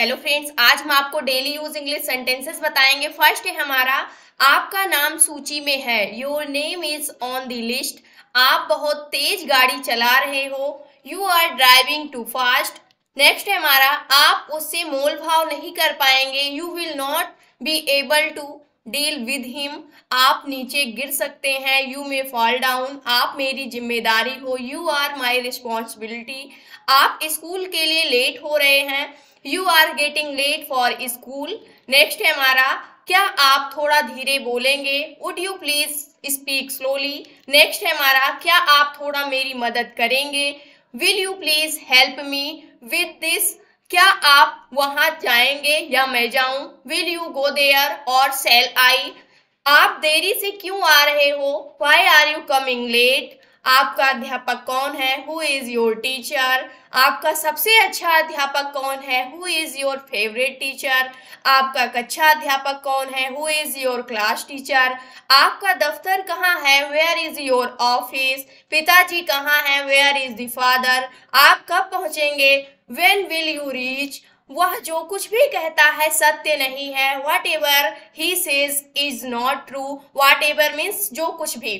Hello friends, आज हम आपको डेली यूज इंग्लिश सेंटेंसेस बताएंगे। फर्स्ट है हमारा, आपका नाम सूची में है। Your name is on the list. आप बहुत तेज गाड़ी चला रहे हो। You are driving too fast. Next है हमारा, आप उससे मोल भाव नहीं कर पाएंगे। You will not be able to deal with him. आप नीचे गिर सकते हैं। You may fall down. आप मेरी जिम्मेदारी हो। You are my responsibility. आप स्कूल के लिए लेट हो रहे हैं। You are getting late for school. Next है हमारा, क्या आप थोड़ा धीरे बोलेंगे। Would you please speak slowly. Next है हमारा, क्या आप थोड़ा मेरी मदद करेंगे। Will you please help me with this. क्या आप वहां जाएंगे या मैं जाऊं। विल यू गो देयर और शैल आई। आप देरी से क्यों आ रहे हो। Why are you coming late. आपका अध्यापक कौन है। Who is your teacher. आपका सबसे अच्छा अध्यापक कौन है। Who is your favourite teacher. आपका कक्षा अध्यापक कौन है। Who is your class teacher. आपका दफ्तर कहाँ है। Where is your office. पिताजी कहाँ है। Where is the father. आप कब पहुँचेंगे। When will you reach. वह जो कुछ भी कहता है सत्य नहीं है। What ever he says is not true. Whatever means जो कुछ भी।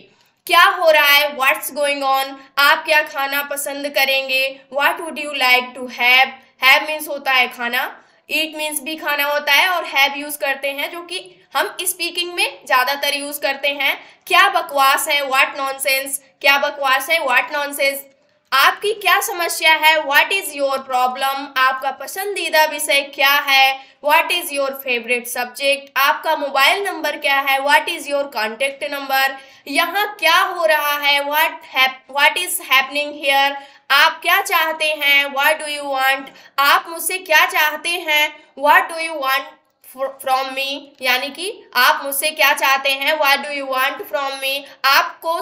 क्या हो रहा है। What's going on. आप क्या खाना पसंद करेंगे। What would you like to have. Have means होता है खाना। ईट मीन्स भी खाना होता है और हैव यूज करते हैं जो कि हम स्पीकिंग में ज्यादातर यूज करते हैं। क्या बकवास है। What nonsense. क्या बकवास है। What nonsense. आपकी क्या समस्या है। What is your problem. आपका पसंदीदा विषय क्या है। What is your favourite subject. आपका मोबाइल नंबर क्या है। What is your contact number. यहाँ क्या हो रहा है। What is happening here. आप क्या चाहते हैं। What do you want. आप मुझसे क्या चाहते हैं। What do you want from me, यानी कि आप मुझसे क्या चाहते हैं। What do you want from me. आपको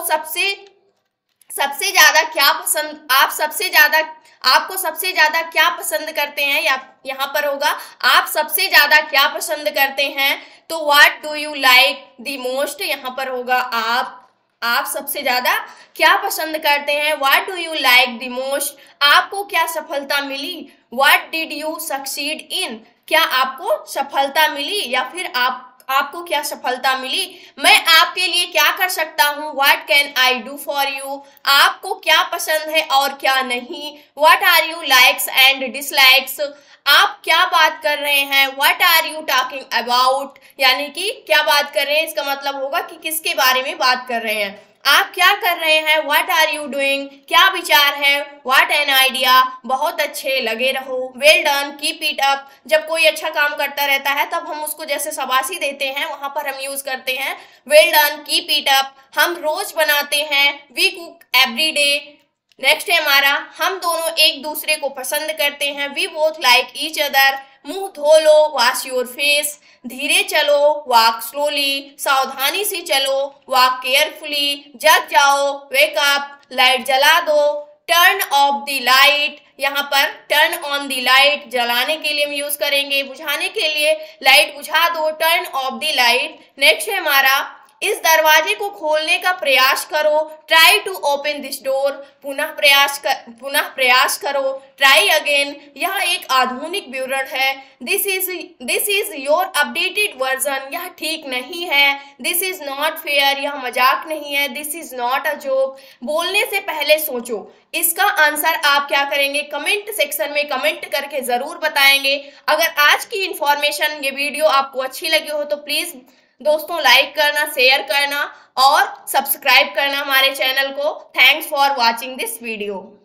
सबसे ज़्यादा क्या पसंद। आपको सबसे ज़्यादा क्या पसंद करते हैं। या यहाँ पर होगा, आप सबसे ज़्यादा क्या पसंद करते हैं। तो what do you like the most. यहाँ पर होगा, आप सबसे ज़्यादा क्या पसंद करते हैं। What do you like the most. आपको क्या सफलता मिली। What did you succeed in. क्या आपको सफलता मिली या फिर आपको क्या सफलता मिली। मैं आपके लिए क्या कर सकता हूँ। What can I do for you. आपको क्या पसंद है और क्या नहीं। What are you likes and dislikes. आप क्या बात कर रहे हैं। What are you talking about, यानी कि क्या बात कर रहे हैं। इसका मतलब होगा कि किसके बारे में बात कर रहे हैं। आप क्या कर रहे हैं। What are you doing. क्या विचार है। What an idea. बहुत अच्छे लगे रहो। Well done, keep it up. जब कोई अच्छा काम करता रहता है तब हम उसको जैसे शाबाशी देते हैं, वहां पर हम यूज करते हैं well done, keep it up. हम रोज बनाते हैं। We cook every day. Next है हमारा, हम दोनों एक दूसरे को पसंद करते हैं। We both like each other. मुंह धो लो, वॉश योर फेस। धीरे चलो, वॉक स्लोली। सावधानी से चलो, वॉक केयरफुली। जग जाओ, वेक अप। लाइट जला दो, टर्न ऑफ द लाइट। यहाँ पर टर्न ऑन द लाइट जलाने के लिए हम यूज करेंगे, बुझाने के लिए लाइट बुझा दो, turn off the light. Next है हमारा, इस दरवाजे को खोलने का प्रयास करो। Try to open this door. पुनः प्रयास करो, ट्राई अगेन। यह एक आधुनिक विवरण है। This is your updated version. यह ठीक नहीं है। This is not fair. यह मजाक नहीं है। This is not a joke. बोलने से पहले सोचो। इसका आंसर आप क्या करेंगे, कमेंट सेक्शन में कमेंट करके जरूर बताएंगे। अगर आज की इंफॉर्मेशन, ये वीडियो आपको अच्छी लगी हो तो प्लीज दोस्तों लाइक करना, शेयर करना और सब्सक्राइब करना हमारे चैनल को। Thanks for watching this video.